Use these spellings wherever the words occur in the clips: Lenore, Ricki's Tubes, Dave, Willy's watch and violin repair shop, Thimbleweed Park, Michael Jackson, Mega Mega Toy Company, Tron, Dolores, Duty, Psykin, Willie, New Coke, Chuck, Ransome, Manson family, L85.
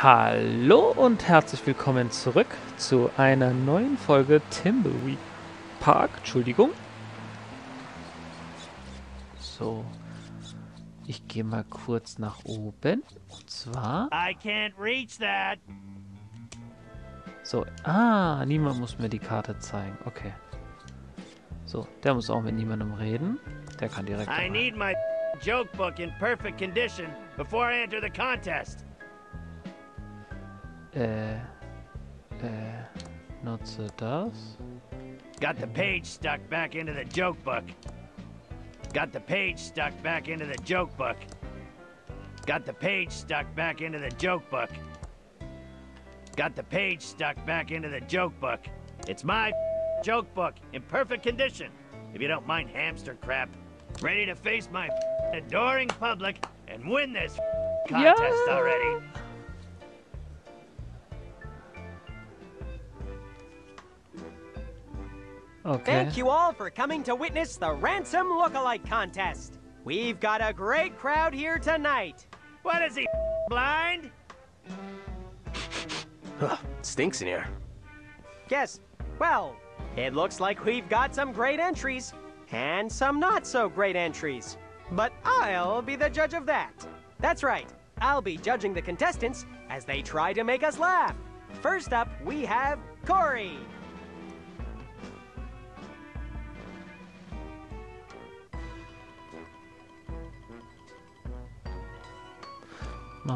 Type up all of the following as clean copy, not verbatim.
Hallo und herzlich willkommen zurück zu einer neuen Folge Thimbleweed Park. Entschuldigung. So, ich gehe mal kurz nach oben. Und zwar... I can't reach that. So, niemand muss mir die Karte zeigen. Okay. So, der muss auch mit niemandem reden. Der kann direkt... I need my joke book in perfect condition before I enter the contest. Nutze das. Got the page stuck back into the joke book. Got the page stuck back into the joke book. Got the page stuck back into the joke book. Got the page stuck back into the joke book. It's my joke book in perfect condition. If you don't mind hamster crap, ready to face my adoring public and win this contest already. Okay. Thank you all for coming to witness the Ransome Lookalike Contest. We've got a great crowd here tonight. What is he, blind? Huh, stinks in here. Yes, well, it looks like we've got some great entries and some not so great entries. But I'll be the judge of that. That's right, I'll be judging the contestants as they try to make us laugh. First up, we have Corey.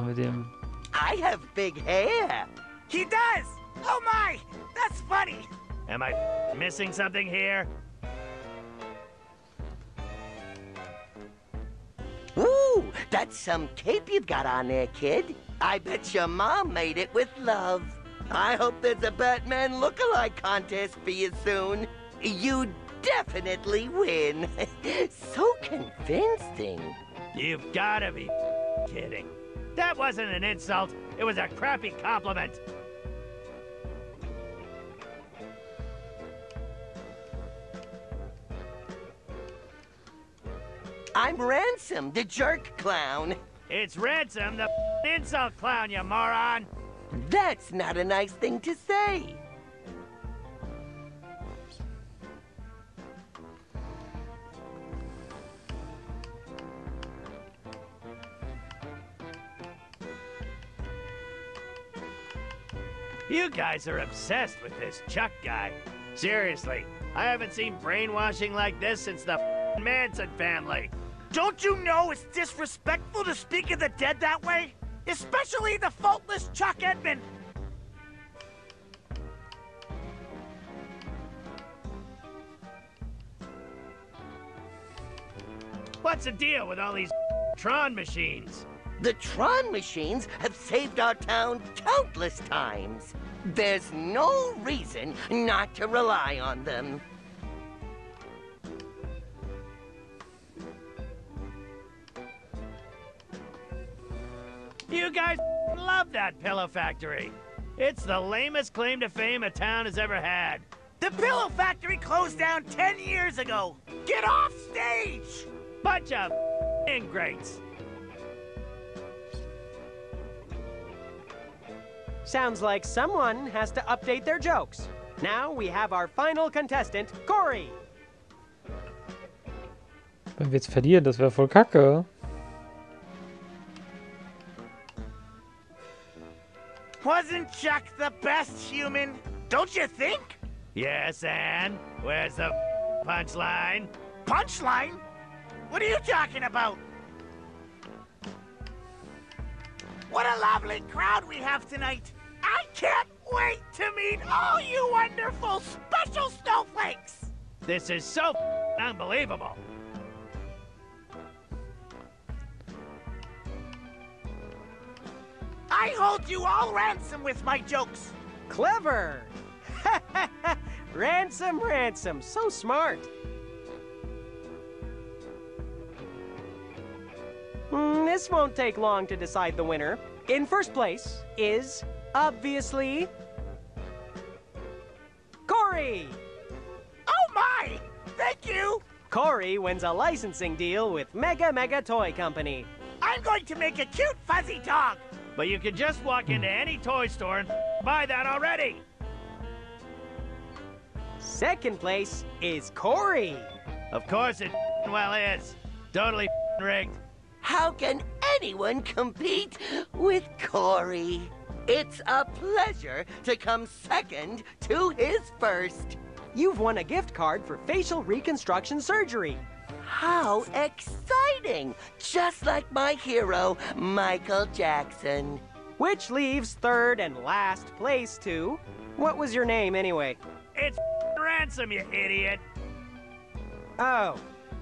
With him. I have big hair. He does. Oh my, that's funny. Am I missing something here? Ooh, that's some cape you've got on there, kid. I bet your mom made it with love. I hope there's a Batman lookalike contest for you soon. You definitely win. So convincing. You've got to be kidding. That wasn't an insult. It was a crappy compliment. I'm Ransome, the jerk clown. It's Ransome, the insult clown, you moron. That's not a nice thing to say. You guys are obsessed with this Chuck guy. Seriously, I haven't seen brainwashing like this since the Manson family. Don't you know it's disrespectful to speak of the dead that way? Especially the faultless Chuck Edmund. What's the deal with all these Tron machines? The Tron machines have saved our town countless times. There's no reason not to rely on them. You guys love that pillow factory. It's the lamest claim to fame a town has ever had. The pillow factory closed down 10 years ago. Get off stage! Bunch of ingrates. Sounds like someone has to update their jokes. Now we have our final contestant, Corey. Wenn wir jetzt verlieren, das wäre voll Kacke. Wasn't Chuck the best human? Don't you think? Yes, and where's the punchline? Punchline? What are you talking about? What a lovely crowd we have tonight. I can't wait to meet all you wonderful special snowflakes! This is so unbelievable! I hold you all ransom with my jokes! Clever! Ransom, Ransom, so smart! This won't take long to decide the winner. In first place is, obviously, Corey! Oh my! Thank you! Corey wins a licensing deal with Mega Mega Toy Company. I'm going to make a cute fuzzy dog! But you can just walk into any toy store and buy that already. Second place is Corey. Of course it well is. Totally rigged. How can anyone compete with Corey? It's a pleasure to come second to his first. You've won a gift card for facial reconstruction surgery. How exciting! Just like my hero, Michael Jackson. Which leaves third and last place to... What was your name, anyway? It's Ransome, you idiot! Oh,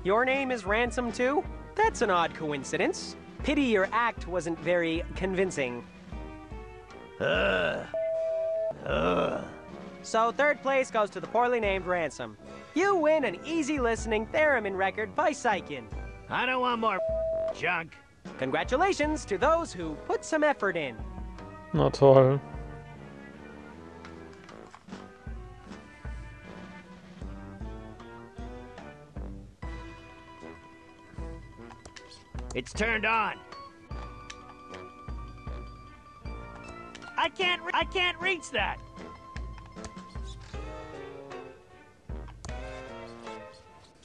your name is Ransome, too? That's an odd coincidence. Pity your act wasn't very convincing. So third place goes to the poorly named Ransome. You win an easy listening theremin record by Psykin. I don't want more junk. Congratulations to those who put some effort in. Na toll. It's turned on. I can't reach that.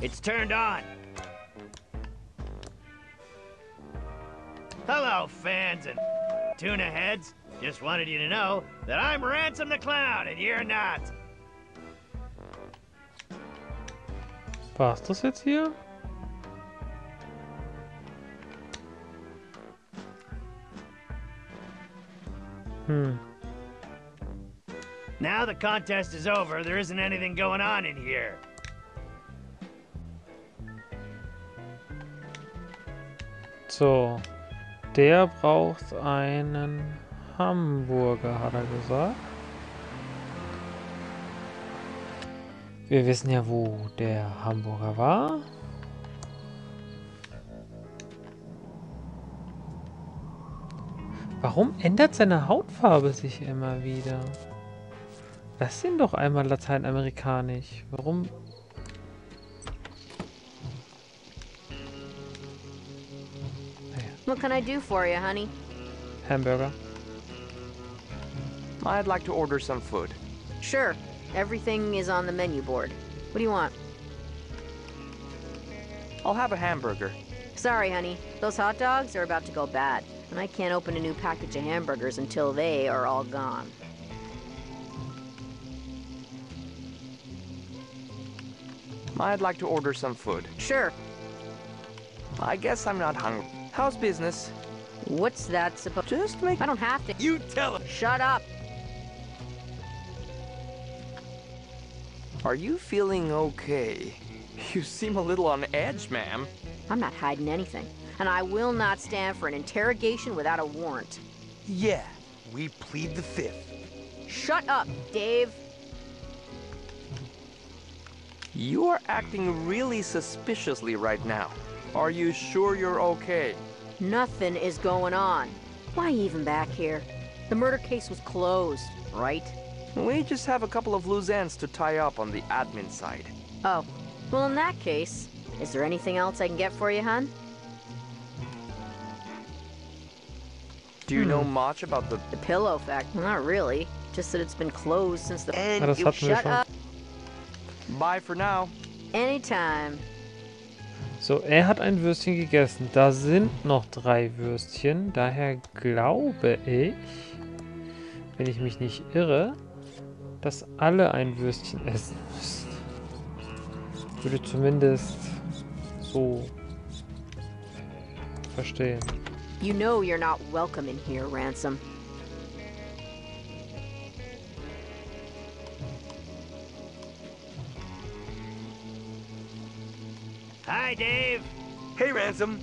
It's turned on. Hello, fans and tuna heads. Just wanted you to know that I'm Ransome the Clown and you're not. War's das jetzt hier? Now the contest is over. There isn't anything going on in here. So, der braucht einen Hamburger, hat gesagt. Wir wissen ja, wo der Hamburger war. Warum ändert seine Hautfarbe sich immer wieder? Das sind doch einmal lateinamerikanisch. Warum... What can I do for you, honey? Hamburger. I'd like to order some food. Sure. Everything is on the menu board. What do you want? I'll have a hamburger. Sorry, honey. Those hot dogs are about to go bad, and I can't open a new package of hamburgers until they are all gone. I'd like to order some food. Sure. I guess I'm not hungry. How's business? What's that supposed to... Just make... I don't have to... You tell it! Shut up! Are you feeling okay? You seem a little on edge, ma'am. I'm not hiding anything. And I will not stand for an interrogation without a warrant. Yeah, we plead the fifth. Shut up, Dave! You are acting really suspiciously right now. Are you sure you're okay? Nothing is going on. Why even back here? The murder case was closed, right? We just have a couple of loose ends to tie up on the admin side. Oh, well in that case, is there anything else I can get for you, hon? Do you know much about the pillow fact? Not really. Just that it's been closed since the... And you shut up. Bye for now. Anytime. So, hat ein Würstchen gegessen. Da sind noch 3 Würstchen. Daher glaube ich, wenn ich mich nicht irre, dass alle ein Würstchen essen müssen. Würde zumindest so verstehen. You know you're not welcome in here, Ransome. Hi, Dave. Hey, Ransome.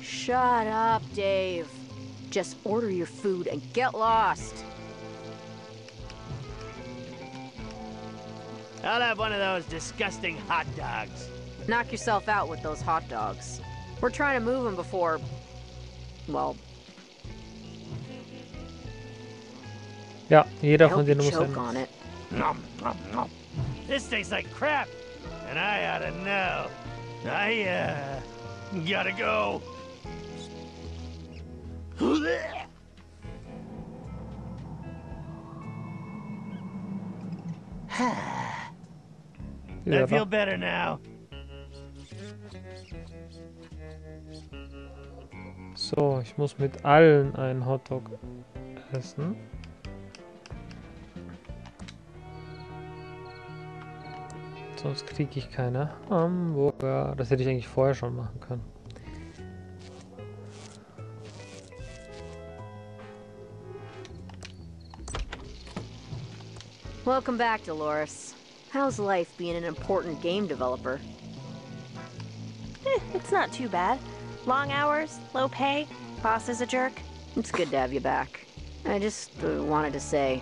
Shut up, Dave. Just order your food and get lost. I'll have one of those disgusting hot dogs. Knock yourself out with those hot dogs. We're trying to move them before... Well... Yeah, jeder von denen muss sein. Nom, nom, nom. This tastes like crap, and I ought to know. I gotta go. I feel better now. So, ich muss mit allen einen Hotdog essen. Sonst kriege ich keine Hamburger. Das hätte ich eigentlich vorher schon machen können. Welcome back, Dolores. How's life being an important game developer? Eh, it's not too bad. Long hours, low pay, boss is a jerk. It's good to have you back. I just wanted to say,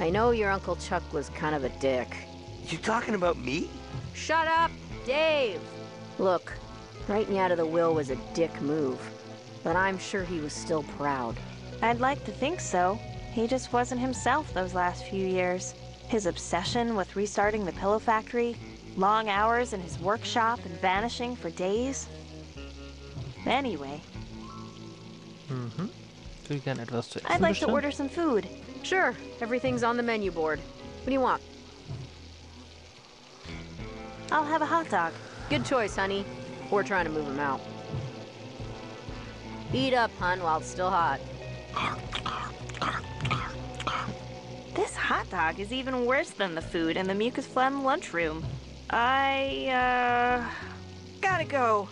I know your Uncle Chuck was kind of a dick. You talking about me? Shut up, Dave! Look, writing you out of the will was a dick move, but I'm sure he was still proud. I'd like to think so. He just wasn't himself those last few years. His obsession with restarting the pillow factory, long hours in his workshop and vanishing for days. Anyway. Mhm. Do you get etwas zu essen? I'd like to order some food. Sure, everything's on the menu board. What do you want? I'll have a hot dog. Good choice, honey. We're trying to move him out. Eat up, hun, while it's still hot. This hot dog is even worse than the food in the mucus phlegm lunchroom. I gotta go.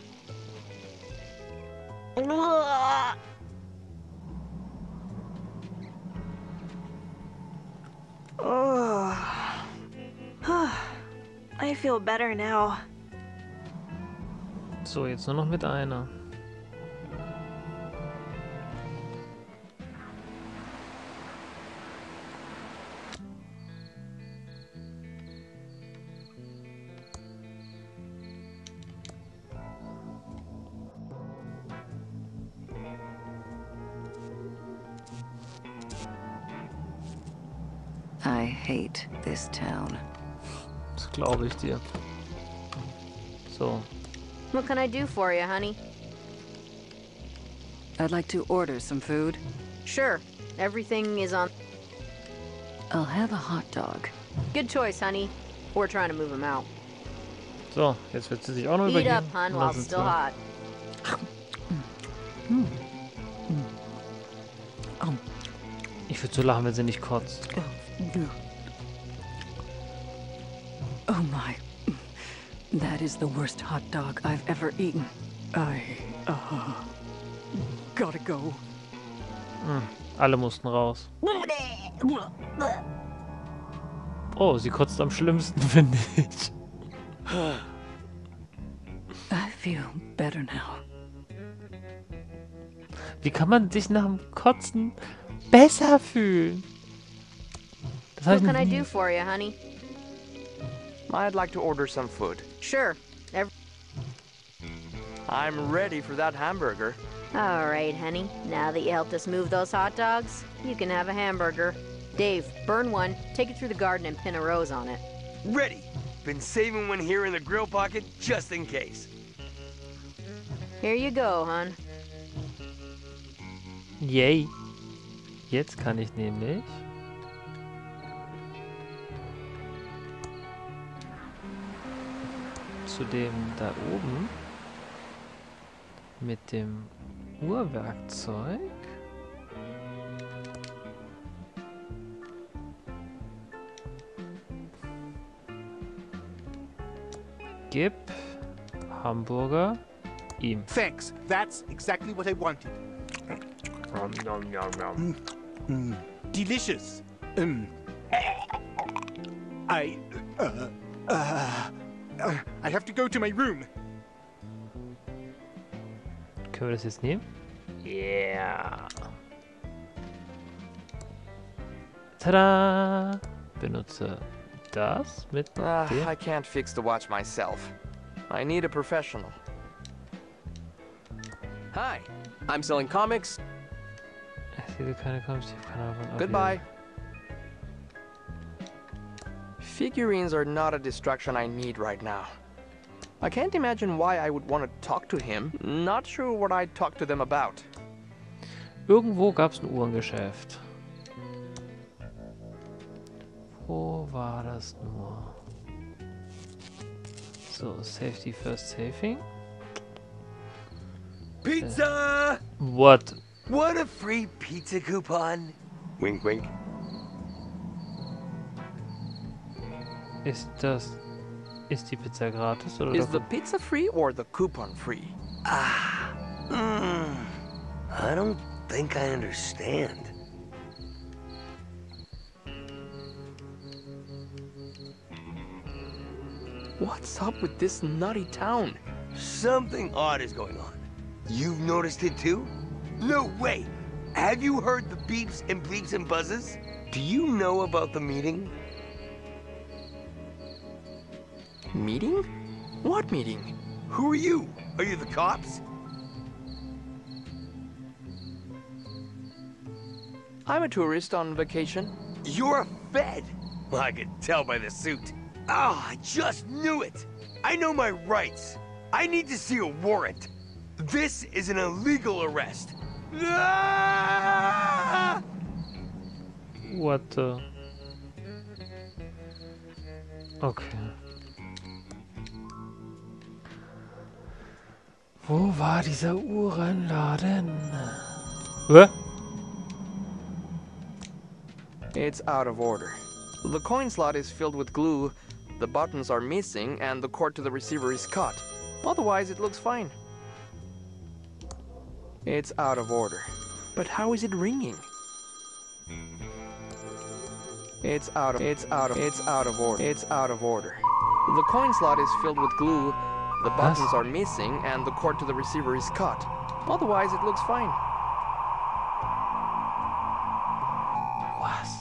I feel better now. So, jetzt nur noch mit einer. I hate this town. Das glaube ich dir. So. What can I do for you, honey? I'd like to order some food. Sure. Everything is on. I'll have a hot dog. Good choice, honey. We're trying to move him out. So, jetzt wird sie sich auch noch übergeben. Eat up, hun, while still hot. Ich würde so lachen, wenn sie nicht kotzt. Oh my, that is the worst hot dog I've ever eaten. I gotta go. Alle mussten raus. Oh, sie kotzt am schlimmsten, finde ich. I feel better now. Wie kann man sich nach dem Kotzen besser fühlen? What can I do for you, honey? I'd like to order some food. Sure. I'm ready for that hamburger. All right, honey. Now that you helped us move those hot dogs, you can have a hamburger. Dave, burn one, take it through the garden and pin a rose on it. Ready. Been saving one here in the grill pocket just in case. Here you go, hon. Yay. Jetzt kann ich nämlich... zu dem da oben mit dem Uhrwerkzeug. Gib Hamburger ihm. Thanks. That's exactly what I wanted. Nom, nom, nom. Delicious. I have to go to my room. Können wir das jetzt nehmen? Yeah. Tada! Benutze das mit dem. I can't fix the watch myself. I need a professional. Hi, I'm selling comics. Ich sehe keine Comics. Ich habe keine Ahnung. Goodbye. Figurines are not a distraction I need right now. I can't imagine why I would want to talk to him. Not sure what I'd talk to them about. Irgendwo gab's ein Uhrengeschäft. Wo war das nur? So, safety first saving. Pizza! What? What a free pizza coupon! Wink, wink. Ist die Pizza gratis oder? Is the pizza free or the coupon free? Ah. I don't think I understand. What's up with this nutty town? Something odd is going on. You've noticed it too? No way! Have you heard the beeps and bleeps and buzzes? Do you know about the meeting? Meeting? What meeting? Who are you? Are you the cops? I'm a tourist on vacation. You're a fed! Well, I could tell by the suit. Ah, I just knew it! I know my rights. I need to see a warrant. This is an illegal arrest. Ah! What the? Okay. Wo war dieser Uhrenladen? What? It's out of order. The coin slot is filled with glue, the buttons are missing, and the cord to the receiver is cut. Otherwise, it looks fine. It's out of order. But how is it ringing? It's out of order. The coin slot is filled with glue, the buttons are missing, and the cord to the receiver is cut. Otherwise, it looks fine. Was?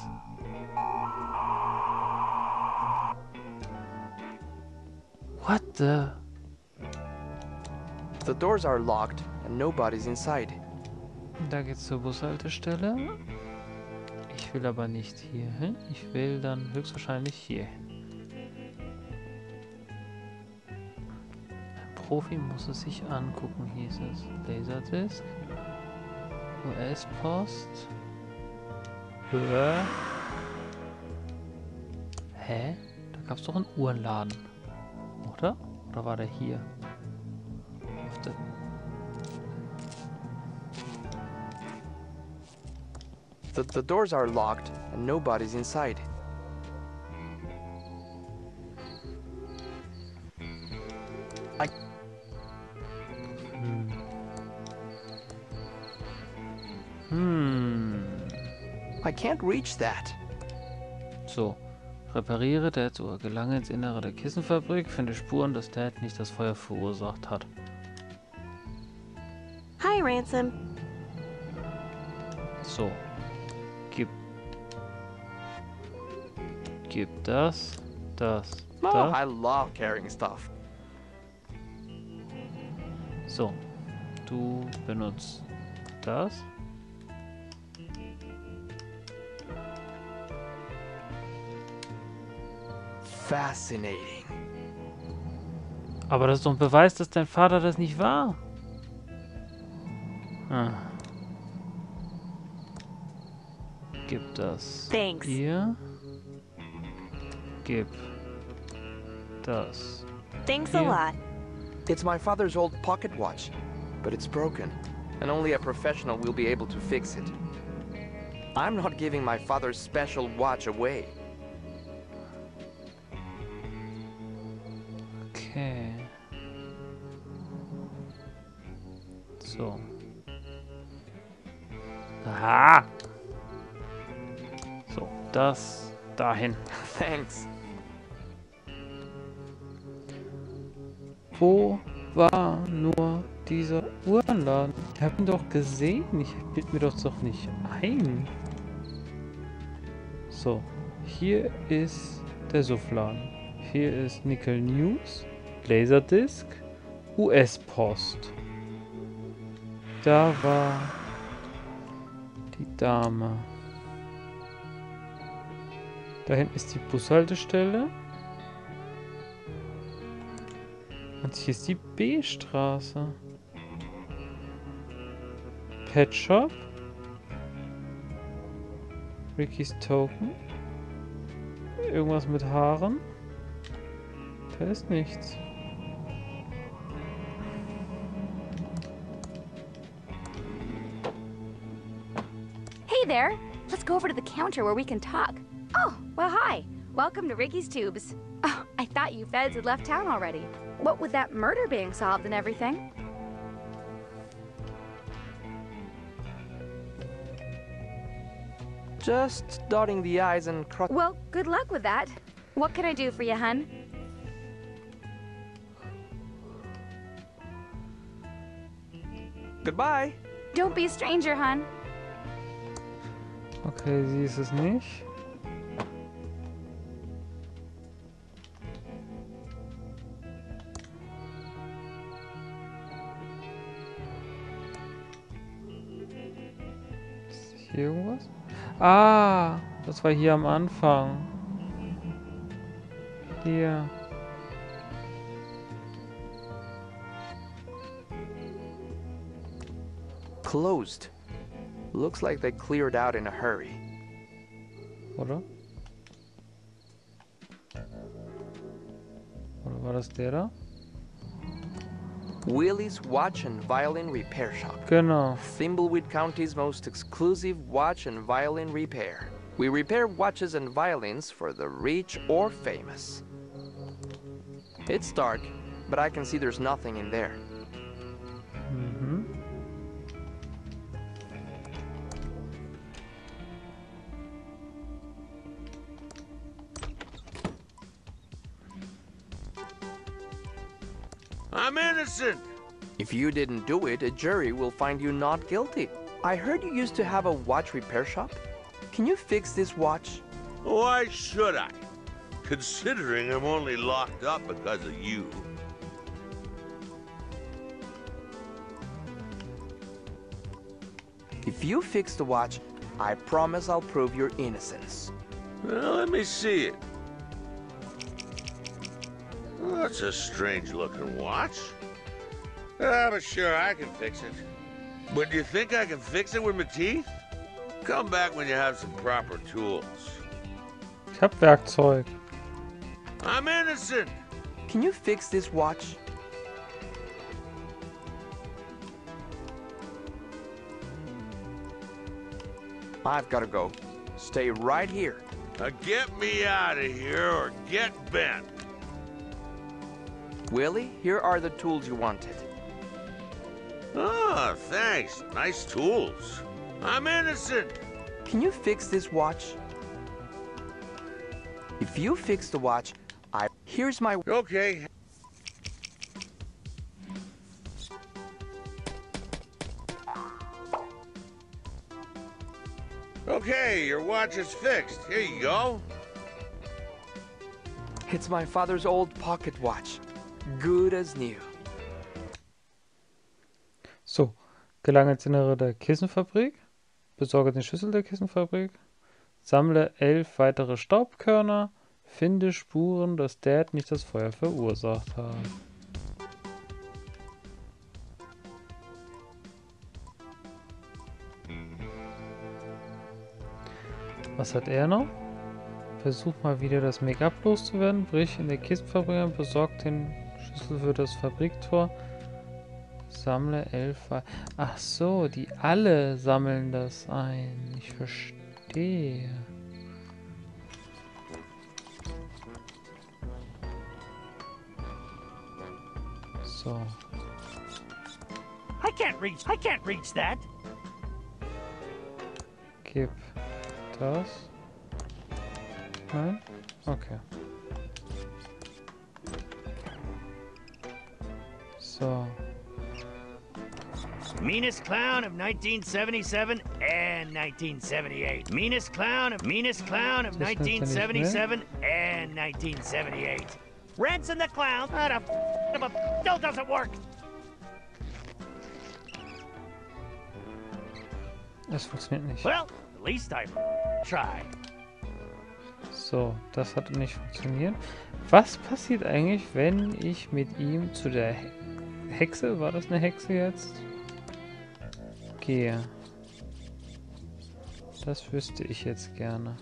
What the? The doors are locked. Nobody's inside. Da geht's zur Bushaltestelle. Ich will aber nicht hier hin. Ich will dann höchstwahrscheinlich hier. Ein Profi muss es sich angucken, hieß es. Laserdisc. US-Post. Hä? Da gab's doch einen Uhrenladen. Oder? Oder war der hier? Auf der The doors are locked and nobody's inside. I can't reach that. So. Repariere Dads Uhr. Gelange ins Innere der Kissenfabrik. Finde Spuren, dass Dad nicht das Feuer verursacht hat. Hi, Ransome. So. Gib das. Oh, I love carrying stuff. So, du benutzt das. Fascinating. Aber das ist doch ein Beweis, dass dein Vater das nicht war. Ah. Gib das hier. Gib das. Thanks a lot. It's my father's old pocket watch, but it's broken, and only a professional will be able to fix it. I'm not giving my father's special watch away. Okay. So. Aha! So, das. Dahin. Thanks. Wo war nur dieser Uhrenladen? Ich hab ihn doch gesehen. Ich bild mir doch nicht ein. So, hier ist der Suffladen. Hier ist Nickel News, Laserdisc, US-Post. Da war die Dame. Da hinten ist die Bushaltestelle. Und hier ist die B-Straße. Pet Shop. Ricki's Token. Irgendwas mit Haaren? Da ist nichts. Hey there! Let's go over to the counter where we can talk. Oh, well hi. Welcome to Ricki's Tubes. Oh, I thought you feds had left town already. What with that murder being solved and everything? Just dotting the I's and crossing. Well, good luck with that. What can I do for you, hun? Goodbye. Don't be a stranger, hun. Okay, sie ist es nicht. Ist hier irgendwas? Ah, das war hier am Anfang. Hier. Closed. Looks like they cleared out in a hurry. Oder? Oder war das der da? Willy's Watch and Violin Repair Shop. Genau. Thimbleweed County's most exclusive watch and violin repair. We repair watches and violins for the rich or famous. It's dark, but I can see there's nothing in there. Mhm. I'm innocent! If you didn't do it, a jury will find you not guilty. I heard you used to have a watch repair shop. Can you fix this watch? Why should I? Considering I'm only locked up because of you. If you fix the watch, I promise I'll prove your innocence. Well, let me see it. Well, that's a strange-looking watch. Ah, but sure, I can fix it. But do you think I can fix it with my teeth? Come back when you have some proper tools. Ich hab Werkzeug. I'm innocent! Can you fix this watch? I've got to go. Stay right here. Now get me out of here or get bent. Willie, here are the tools you wanted. Ah, thanks. Nice tools. I'm innocent. Can you fix this watch? If you fix the watch, here's my... Okay. Okay, your watch is fixed. Here you go. It's my father's old pocket watch. Good as new. So, gelange ins Innere der Kissenfabrik, besorge den Schlüssel der Kissenfabrik, sammle 11 weitere Staubkörner, finde Spuren, dass Dad nicht das Feuer verursacht hat. Was hat er noch? Versuch mal wieder das Make-up loszuwerden, brich in der Kissenfabrik und besorgt den Schlüssel für das Fabriktor. Sammle 11. Ach so, die alle sammeln das ein. Ich verstehe. So. I can't reach that. Gib das. Nein? Okay. So. Meanest clown of 1977 and 1978. Meanest clown of 1977 and 1978. Ransom the clown. What a still doesn't work. Das funktioniert nicht. Well, at least I tried. So, das hat nicht funktioniert. Was passiert eigentlich, wenn ich mit ihm zu der Hexe, war das eine Hexe jetzt? Gehe. Das wüsste ich jetzt gerne.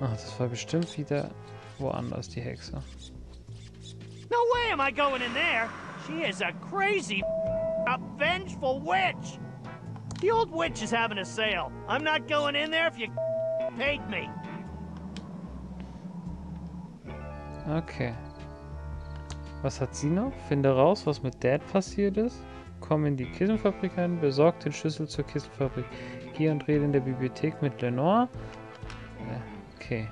Ach, das war bestimmt wieder woanders, die Hexe. No way am I going in there. She is a crazy, a vengeful witch. The old witch is having a sale. I'm not going in there if you paid me. Okay. Was hat sie noch? Finde raus, was mit Dad passiert ist. Komm in die Kissenfabrik ein, besorg den Schlüssel zur Kissenfabrik. Geh und rede in der Bibliothek mit Lenore. Okay.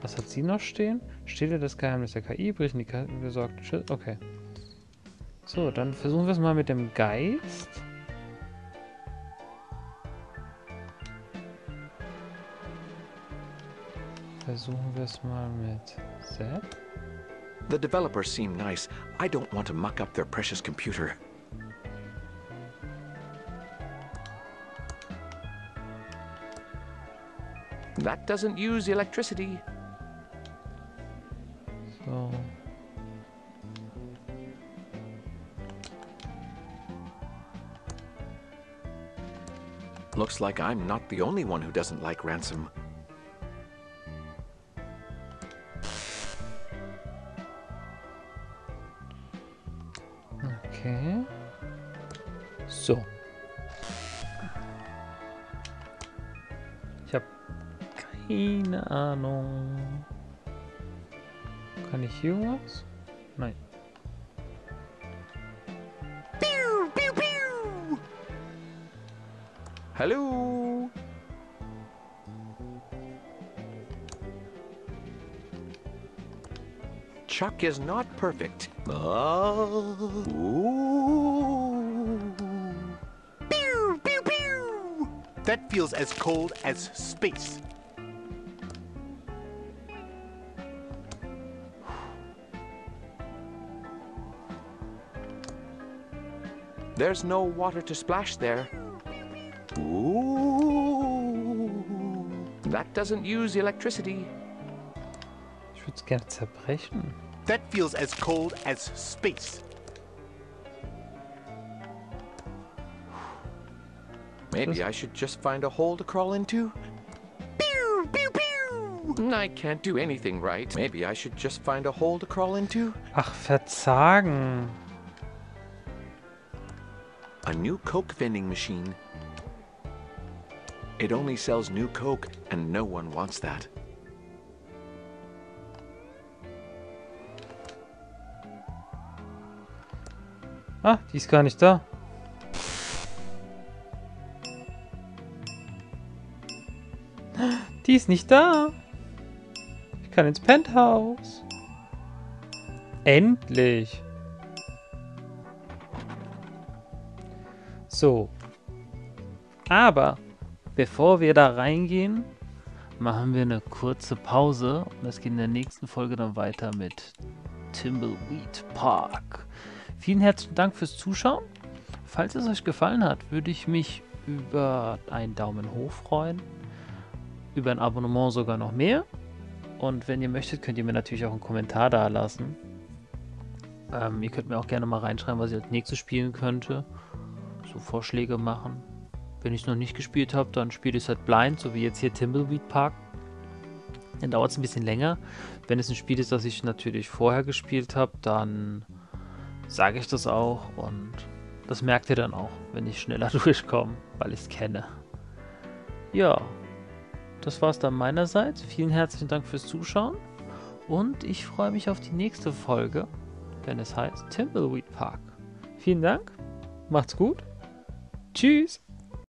Was hat sie noch stehen? Stehle das Geheimnis der KI, brich in die Karte, besorg den Schlüssel. Okay. So, dann versuchen wir es mal mit dem Geist. Versuchen wir es mal mit Sepp. The developers seem nice. I don't want to muck up their precious computer. That doesn't use electricity. So. Looks like I'm not the only one who doesn't like Ransome. Okay. So. Ich habe keine Ahnung. Kann ich hier was? Nein. Pew, pew, pew. Hallo. Chuck is not perfect. Pew, pew, pew. That feels as cold as space. There's no water to splash there. Ooh. That doesn't use electricity. Ich würde es gerne zerbrechen. That feels as cold as space. Maybe I should just find a hole to crawl into. Pew, pew, pew. I can't do anything right. Maybe I should just find a hole to crawl into. Ach, verzagen. A new Coke vending machine. It only sells new Coke, and no one wants that. Ah, die ist gar nicht da. Die ist nicht da. Ich kann ins Penthouse. Endlich. So. Aber bevor wir da reingehen, machen wir eine kurze Pause. Und es geht in der nächsten Folge dann weiter mit Thimbleweed Park. Vielen herzlichen Dank fürs Zuschauen. Falls es euch gefallen hat, würde ich mich über einen Daumen hoch freuen. Über ein Abonnement sogar noch mehr. Und wenn ihr möchtet, könnt ihr mir natürlich auch einen Kommentar da lassen. Ihr könnt mir auch gerne mal reinschreiben, was ich als nächstes spielen könnte. So Vorschläge machen. Wenn ich es noch nicht gespielt habe, dann spiele ich es halt blind, so wie jetzt hier Thimbleweed Park. Dann dauert es ein bisschen länger. Wenn es ein Spiel ist, das ich natürlich vorher gespielt habe, dann sage ich das auch und das merkt ihr dann auch, wenn ich schneller durchkomme, weil ich es kenne. Ja, das war's dann meinerseits. Vielen herzlichen Dank fürs Zuschauen und ich freue mich auf die nächste Folge, wenn es heißt Thimbleweed Park. Vielen Dank, macht's gut, tschüss!